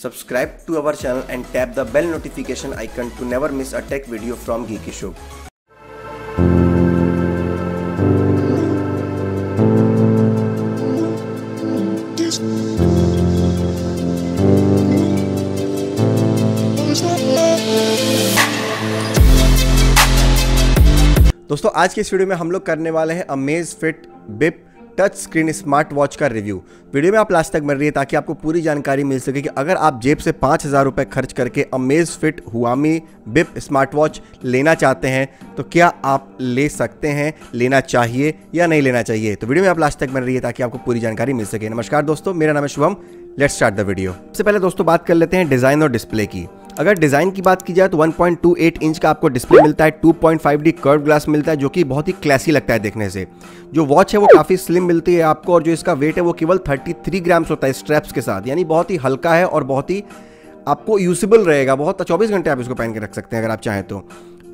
Subscribe to our channel and tap the bell notification icon to never miss a tech video from Geeky Show. दोस्तों आज के इस video में हम लोग करने वाले हैं Amazfit Bip touch screen smart watch का रिव्यू। वीडियो में आप लास्ट तक बन रही है ताकि आपको पूरी जानकारी मिल सके कि अगर आप जेब से 5000 रुपये खर्च करके Amazfit Huami Bip smart watch लेना चाहते हैं तो क्या आप ले सकते हैं, लेना चाहिए या नहीं लेना चाहिए। तो वीडियो में आप लास्ट तक बन रही है ताकि आपको पूरी जानकारी मिल सके। नमस्कार दोस्तों, मेरा नाम है Shubham. Let's start the video. सबसे पहले दोस्तों बात कर लेते हैं डिज़ाइन और डिस्प्ले की। अगर डिज़ाइन की बात की जाए तो 1.28 इंच का आपको डिस्प्ले मिलता है, 2.5D कर्व ग्लास मिलता है जो कि बहुत ही क्लासी लगता है देखने से। जो वॉच है वो काफ़ी स्लिम मिलती है आपको और जो इसका वेट है वो केवल 33 ग्राम्स होता है स्ट्रैप्स के साथ, यानी बहुत ही हल्का है और बहुत ही आपको यूजेबल रहेगा। 24 घंटे आप इसको पहन के रख सकते हैं अगर आप चाहें तो।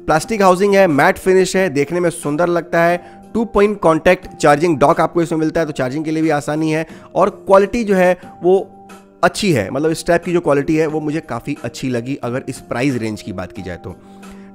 प्लास्टिक हाउसिंग है, मैट फिनिश है, देखने में सुंदर लगता है। 2-point कॉन्टैक्ट चार्जिंग डॉक आपको इसमें मिलता है तो चार्जिंग के लिए भी आसानी है और क्वालिटी जो है वो अच्छी है। मतलब इस टाइप की जो क्वालिटी है वो मुझे काफ़ी अच्छी लगी अगर इस प्राइस रेंज की बात की जाए तो।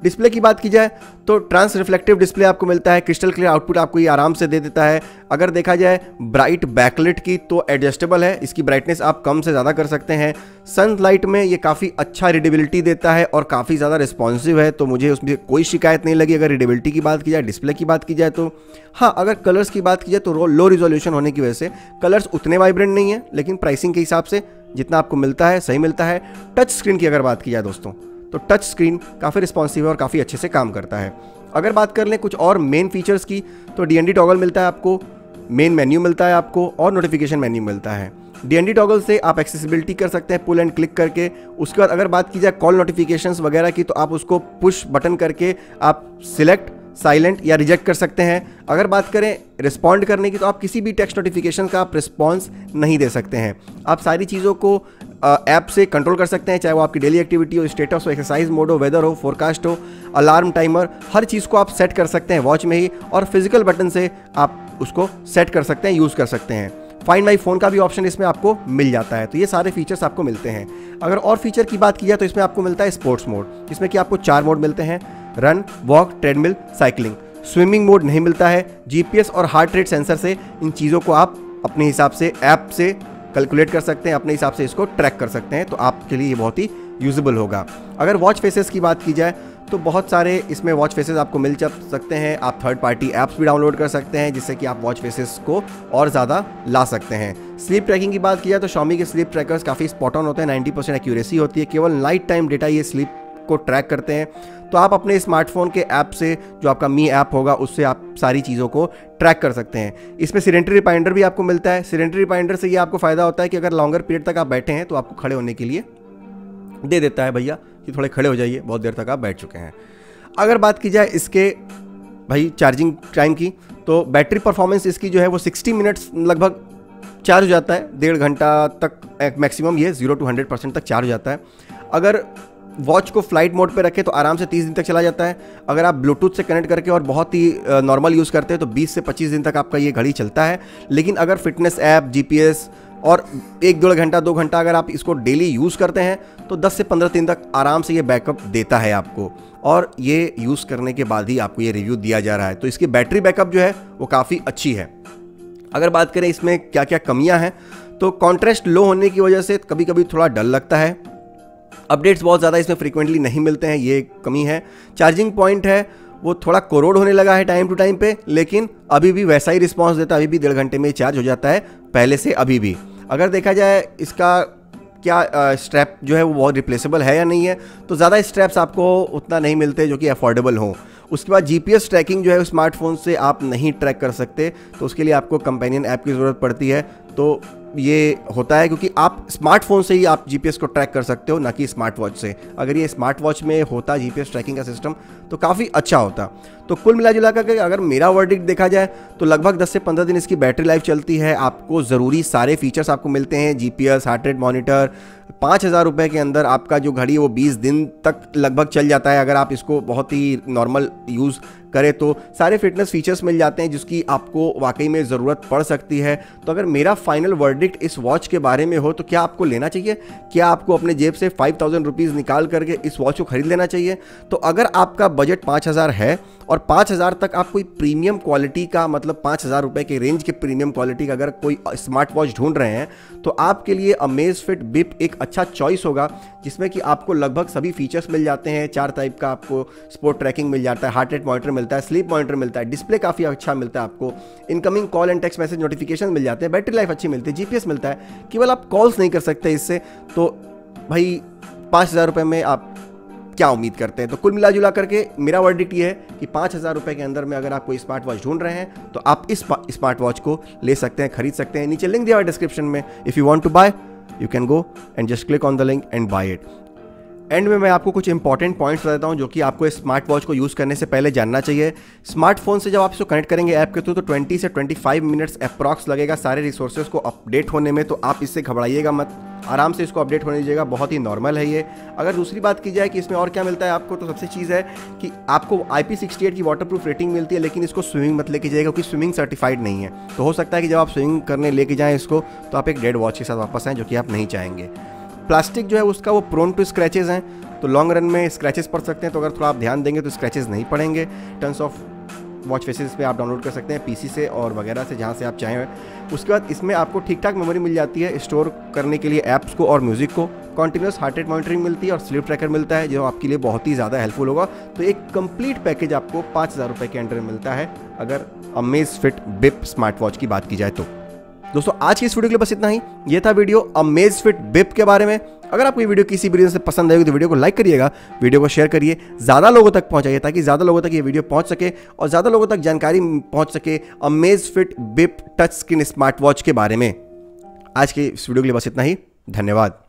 डिस्प्ले की बात की जाए तो ट्रांस रिफ्लेक्टिव डिस्प्ले आपको मिलता है, क्रिस्टल क्लियर आउटपुट आपको ये आराम से दे देता है। अगर देखा जाए ब्राइट बैकलाइट की तो एडजस्टेबल है, इसकी ब्राइटनेस आप कम से ज़्यादा कर सकते हैं। सनलाइट में ये काफ़ी अच्छा रीडेबिलिटी देता है और काफ़ी ज़्यादा रिस्पॉन्सिव है तो मुझे उसमें कोई शिकायत नहीं लगी अगर रीडेबिलिटी की बात की जाए। डिस्प्ले की बात की जाए तो हाँ, अगर कलर्स की बात की जाए तो लो रिजोल्यूशन होने की वजह से कलर्स उतने वाइब्रेंट नहीं है, लेकिन प्राइसिंग के हिसाब से जितना आपको मिलता है सही मिलता है। टच स्क्रीन की अगर बात की जाए दोस्तों तो टच स्क्रीन काफ़ी रिस्पॉन्सिव है और काफ़ी अच्छे से काम करता है। अगर बात कर लें कुछ और मेन फीचर्स की तो DND टॉगल मिलता है आपको, मेन मेन्यू मिलता है आपको और नोटिफिकेशन मेन्यू मिलता है। DND टॉगल से आप एक्सेसिबिलिटी कर सकते हैं पुल एंड क्लिक करके। उसके बाद अगर बात की जाए कॉल नोटिफिकेशंस वगैरह की तो आप उसको पुश बटन करके आप सिलेक्ट, साइलेंट या रिजेक्ट कर सकते हैं। अगर बात करें रिस्पॉन्ड करने की तो आप किसी भी टेक्स्ट नोटिफिकेशन का आप रिस्पॉन्स नहीं दे सकते हैं। आप सारी चीज़ों को ऐप से कंट्रोल कर सकते हैं, चाहे वो आपकी डेली एक्टिविटी हो, स्टेटस हो, एक्सरसाइज मोड हो, वेदर हो, फोरकास्ट हो, अलार्म, टाइमर, हर चीज़ को आप सेट कर सकते हैं वॉच में ही और फिजिकल बटन से आप उसको सेट कर सकते हैं, यूज़ कर सकते हैं। फाइंड माई फ़ोन का भी ऑप्शन इसमें आपको मिल जाता है। तो ये सारे फीचर्स आपको मिलते हैं। अगर और फीचर की बात की जाए तो इसमें आपको मिलता है स्पोर्ट्स मोड, इसमें कि आपको 4 मोड मिलते हैं, run, walk, treadmill, cycling. Swimming mode नहीं मिलता है। GPS और हार्ट रेट सेंसर से इन चीज़ों को आप अपने हिसाब से ऐप से कैलकुलेट कर सकते हैं, अपने हिसाब से इसको ट्रैक कर सकते हैं तो आपके लिए ये बहुत ही यूजेबल होगा। अगर वॉच फेसेस की बात की जाए तो बहुत सारे इसमें वॉच फेसेस आपको मिल सकते हैं। आप थर्ड पार्टी ऐप्स भी डाउनलोड कर सकते हैं जिससे कि आप वॉच फेसेस को और ज़्यादा ला सकते हैं। स्लीप ट्रैकिंग की बात की जाए तो Xiaomi के स्लीप ट्रैकर्स काफ़ी स्पॉट ऑन होते हैं, 90% एक्यूरेसी होती है, केवल नाइट टाइम डेटा ये स्लीप को ट्रैक करते हैं। तो आप अपने स्मार्टफोन के ऐप से, जो आपका मी ऐप होगा, उससे आप सारी चीज़ों को ट्रैक कर सकते हैं। इसमें सिडेंटरी रिमाइंडर भी आपको मिलता है। सिडेंटरी रिमाइंडर से ये आपको फ़ायदा होता है कि अगर लॉन्गर पीरियड तक आप बैठे हैं तो आपको खड़े होने के लिए दे देता है, भैया कि थोड़े खड़े हो जाइए, बहुत देर तक आप बैठ चुके हैं। अगर बात की जाए इसके भाई चार्जिंग टाइम की तो बैटरी परफॉर्मेंस इसकी जो है वो 60 मिनट्स लगभग चार्ज हो जाता है, 1.5 घंटा तक मैक्सिमम ये 0 to 100% तक चार्ज हो जाता है। अगर वॉच को फ्लाइट मोड पे रखें तो आराम से 30 दिन तक चला जाता है। अगर आप ब्लूटूथ से कनेक्ट करके और बहुत ही नॉर्मल यूज़ करते हैं तो 20 से 25 दिन तक आपका ये घड़ी चलता है। लेकिन अगर फिटनेस ऐप, GPS और 1-2 घंटा अगर आप इसको डेली यूज़ करते हैं तो 10 से 15 दिन तक आराम से ये बैकअप देता है आपको और ये यूज़ करने के बाद ही आपको ये रिव्यू दिया जा रहा है। तो इसकी बैटरी बैकअप जो है वो काफ़ी अच्छी है। अगर बात करें इसमें क्या क्या कमियाँ हैं तो कॉन्ट्रास्ट लो होने की वजह से कभी कभी थोड़ा डर लगता है। अपडेट्स बहुत ज़्यादा इसमें फ्रीक्वेंटली नहीं मिलते हैं, ये कमी है। चार्जिंग पॉइंट है वो थोड़ा कोरोड होने लगा है टाइम टू टाइम पे, लेकिन अभी भी वैसा ही रिस्पांस देता है, अभी भी 1.5 घंटे में चार्ज हो जाता है पहले से अभी भी। अगर देखा जाए इसका क्या स्ट्रैप जो है वो बहुत रिप्लेसेबल है या नहीं है तो ज़्यादा स्ट्रैप्स आपको उतना नहीं मिलते जो कि अफोर्डेबल हों। उसके बाद GPS ट्रैकिंग जो है स्मार्टफोन से आप नहीं ट्रैक कर सकते तो उसके लिए आपको कंपेनियन ऐप की ज़रूरत पड़ती है। तो ये होता है क्योंकि आप स्मार्टफोन से ही आप GPS को ट्रैक कर सकते हो, ना कि स्मार्ट वॉच से। अगर ये स्मार्ट वॉच में होता GPS ट्रैकिंग का सिस्टम तो काफ़ी अच्छा होता। तो कुल मिला जुला कर अगर मेरा वर्डिक्ट देखा जाए तो लगभग 10 से 15 दिन इसकी बैटरी लाइफ चलती है। आपको ज़रूरी सारे फीचर्स आपको मिलते हैं, GPS, हार्ट रेट मॉनिटर। 5000 रुपये के अंदर आपका जो घड़ी है वो 20 दिन तक लगभग चल जाता है अगर आप इसको बहुत ही नॉर्मल यूज़ करें तो सारे फिटनेस फीचर्स मिल जाते हैं जिसकी आपको वाकई में ज़रूरत पड़ सकती है। तो अगर मेरा फाइनल वर्डिक्ट इस वॉच के बारे में हो तो क्या आपको लेना चाहिए, क्या आपको अपने जेब से 5000 रुपीज़ निकाल करके इस वॉच को खरीद लेना चाहिए? तो अगर आपका बजट 5000 है और 5000 तक आप कोई प्रीमियम क्वालिटी का, मतलब 5000 रुपये के रेंज के प्रीमियम क्वालिटी का अगर कोई स्मार्ट वॉच ढूंढ रहे हैं तो आपके लिए अमेज़फिट बिप एक अच्छा चॉइस होगा, जिसमें कि आपको लगभग सभी फीचर्स मिल जाते हैं। 4 टाइप का आपको स्पोर्ट ट्रैकिंग मिल जाता है, हार्ट रेट मॉनिटर मिलता है, स्लीप मॉनिटर मिलता है, डिस्प्ले काफ़ी अच्छा मिलता है, आपको incoming call and text message notification मिल जाते हैं, बैटरी लाइफ अच्छी मिलती है, GPS मिलता है, केवल आप कॉल्स नहीं कर सकते इससे। तो भाई 5000 रुपये में आप क्या उम्मीद करते हैं? तो कुल मिला जुला करके मेरा वर्डिक्ट ये है कि 5000 रुपये के अंदर में अगर आप कोई स्मार्ट वॉच ढूंढ रहे हैं तो आप इस स्मार्ट वॉच को ले सकते हैं, खरीद सकते हैं। नीचे लिंक दिया हुआ है डिस्क्रिप्शन में, if you want to buy you can go and just click on the link and buy it. End में मैं आपको कुछ इंपॉर्टेंट पॉइंट्स बताता हूं जो कि आपको इस स्मार्ट वॉच को यूज़ करने से पहले जानना चाहिए। स्मार्टफोन से जब आप इसको कनेक्ट करेंगे ऐप के थ्रू तो 20 से 25 मिनट्स अप्रॉक्स लगेगा सारे रिसोर्सेज को अपडेट होने में, तो आप इससे घबराइएगा मत, आराम से इसको अपडेट होने दीजिएगा, बहुत ही नॉर्मल है ये। अगर दूसरी बात की जाए कि इसमें और क्या मिलता है आपको, तो सबसे चीज़ है कि आपको IP68 की वाटरप्रूफ रेटिंग मिलती है, लेकिन इसको स्विमिंग मत लेके जाइएगा क्योंकि स्विमिंग सर्टिफाइड नहीं है। तो हो सकता है कि जब आप स्विमिंग करने लेके जाएँ इसको तो आप एक डेड वॉच के साथ वापस आएँ, जो कि आप नहीं चाहेंगे। प्लास्टिक जो है उसका वो प्रोन टू स्क्रैचेज़ हैं, तो लॉन्ग रन में स्क्रैचेस पड़ सकते हैं, तो अगर थोड़ा आप ध्यान देंगे तो स्क्रैचेस नहीं पड़ेंगे। टन्स ऑफ वॉच फेसेस पे आप डाउनलोड कर सकते हैं PC से और वगैरह से, जहाँ से आप चाहें। उसके बाद इसमें आपको ठीक ठाक मेमोरी मिल जाती है स्टोर करने के लिए ऐप्स को और म्यूज़िक को, कॉन्टीन्यूस हार्ट रेट मॉनिटरिंग मिलती है और स्लीप ट्रैकर मिलता है, जो आपके लिए बहुत ही ज़्यादा हेल्पफुल होगा। तो एक कंप्लीट पैकेज आपको 5000 रुपये के अंडर मिलता है अगर अमेज़फिट बिप स्मार्ट वॉच की बात की जाए तो। दोस्तों आज की इस वीडियो के लिए बस इतना ही, ये था वीडियो अमेज़फिट बिप के बारे में। अगर आपको ये वीडियो किसी भी रीजन से पसंद आएगी तो वीडियो को लाइक करिएगा, वीडियो को शेयर करिए, ज़्यादा लोगों तक पहुंचाइए ताकि ज़्यादा लोगों तक ये वीडियो पहुंच सके और ज़्यादा लोगों तक जानकारी पहुंच सके Amazfit Bip touch screen smart watch के बारे में। आज की इस वीडियो के लिए बस इतना ही, धन्यवाद।